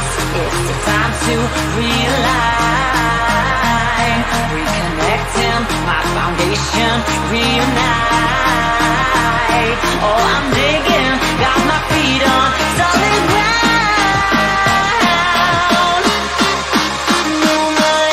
It's the time to realign, reconnecting my foundation, reunite. Oh, I'm digging, got my feet on solid ground. No more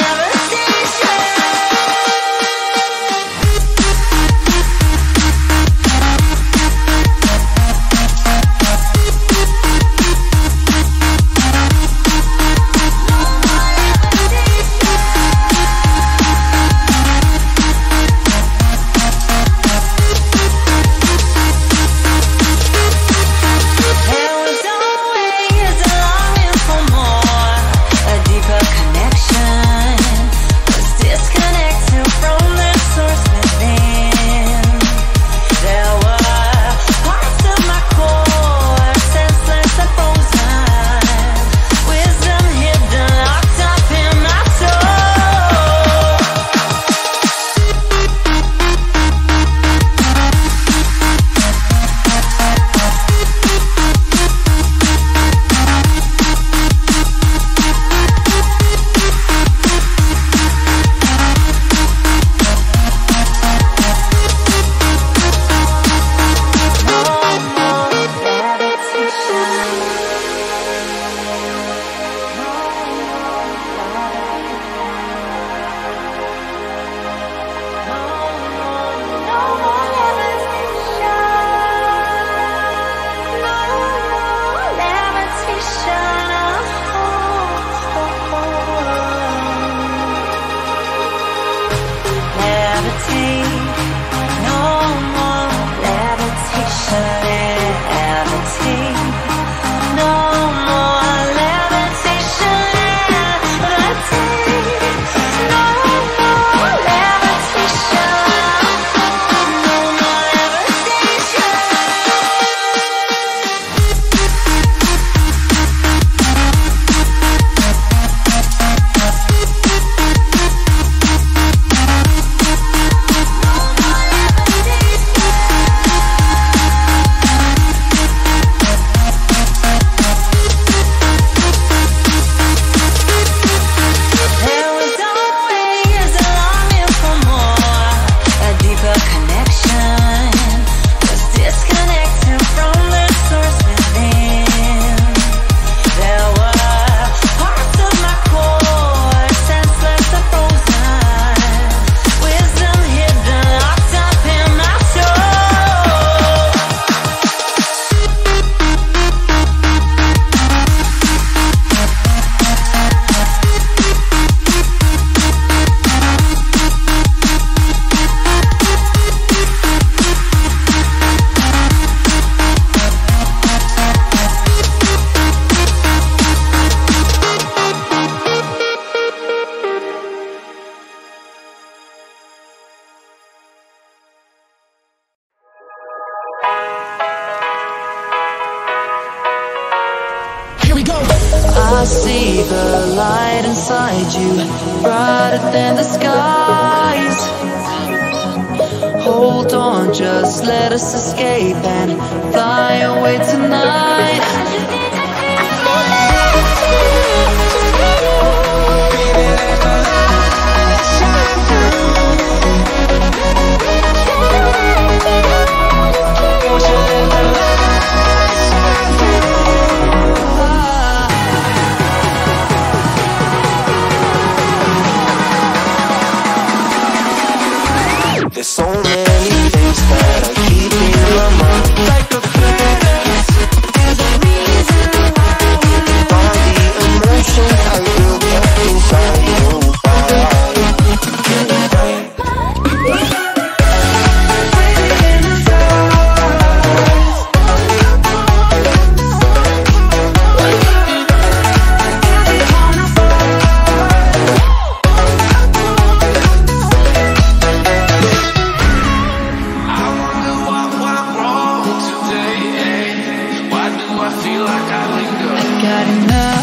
I feel like I linger. I got enough.